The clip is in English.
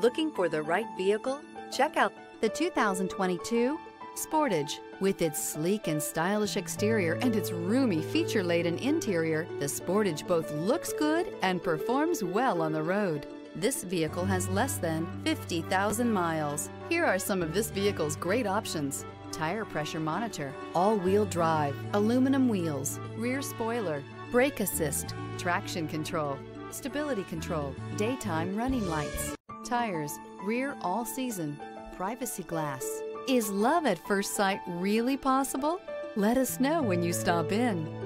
Looking for the right vehicle? Check out the 2022 Sportage. With its sleek and stylish exterior and its roomy feature-laden interior, the Sportage both looks good and performs well on the road. This vehicle has less than 50,000 miles. Here are some of this vehicle's great options: tire pressure monitor, all-wheel drive, aluminum wheels, rear spoiler, brake assist, traction control, stability control, daytime running lights, tires, rear all-season, privacy glass. Is love at first sight really possible? Let us know when you stop in.